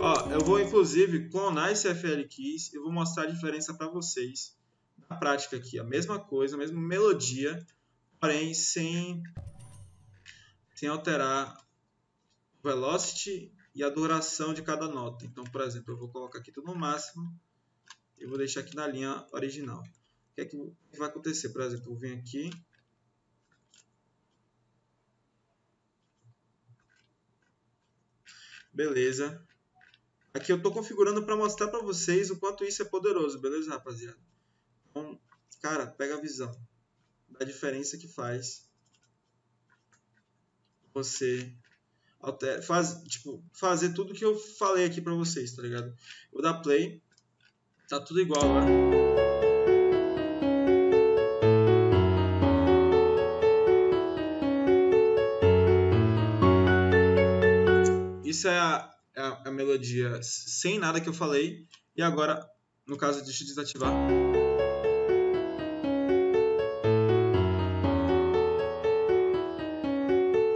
Ó, eu vou inclusive clonar esse FL Keys e vou mostrar a diferença para vocês na prática aqui. A mesma coisa, a mesma melodia, porém sem alterar o velocity e a duração de cada nota. Então, por exemplo, eu vou colocar aqui tudo no máximo e vou deixar aqui na linha original. O que é que vai acontecer? Por exemplo, eu vou vir aqui. Beleza. Aqui eu estou configurando para mostrar para vocês o quanto isso é poderoso, beleza, rapaziada? Então, cara, pega a visão da diferença que faz você fazer tudo que eu falei aqui para vocês, tá ligado? Vou dar play, tá tudo igual agora. Isso é a melodia sem nada que eu falei. E agora, no caso, deixa eu desativar.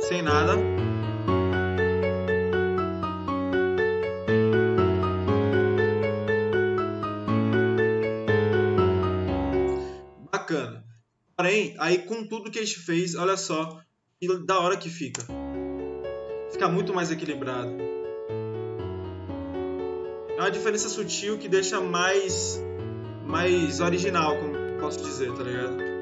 Sem nada. Bacana. Porém, aí com tudo que a gente fez, olha só, e da hora que fica. Fica muito mais equilibrado. É uma diferença sutil que deixa mais original, como posso dizer, tá ligado?